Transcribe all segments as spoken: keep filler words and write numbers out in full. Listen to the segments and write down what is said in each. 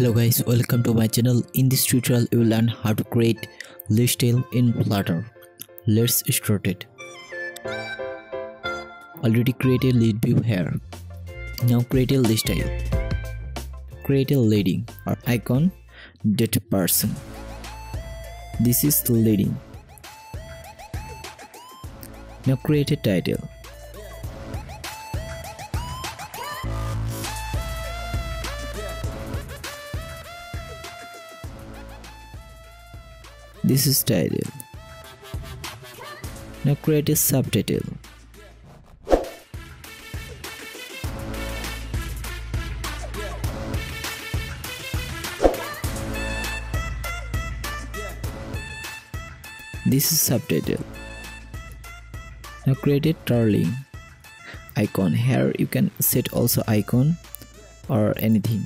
Hello guys, welcome to my channel. In this tutorial you will learn how to create ListTile in Flutter. Let's start it. Already created lead view here. Now create a ListTile. Create a leading or icon data person. This is leading. Now create a title. This is title. Now create a subtitle. This is subtitle. Now create a twirling icon. Here you can set also icon or anything.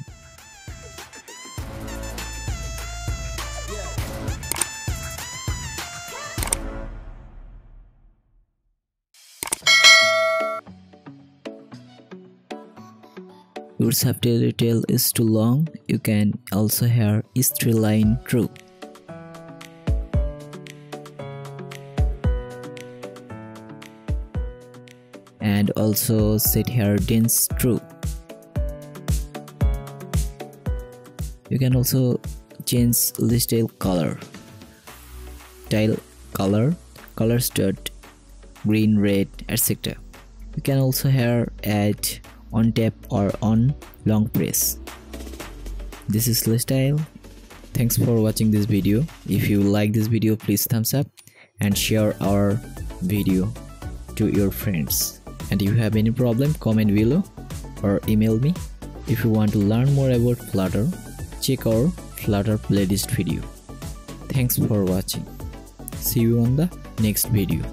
Your subtitle is too long, you can also have history line true. And also set here dense true. You can also change ListTile color. Tile color, colors dot green, red, et cetera. You can also here add on tap or on long press. This is ListTile. Thanks for watching this video. If you like this video, please thumbs up and share our video to your friends. And if you have any problem, comment below or email me. If you want to learn more about Flutter, check our Flutter playlist video. Thanks for watching. See you on the next video.